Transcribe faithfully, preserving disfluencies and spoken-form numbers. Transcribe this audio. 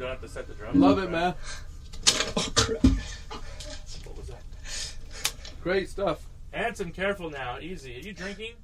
don't have to set the drum. Love it, man. Oh, crap. What was that? Great stuff. Hanson, careful now. Easy. Are you drinking?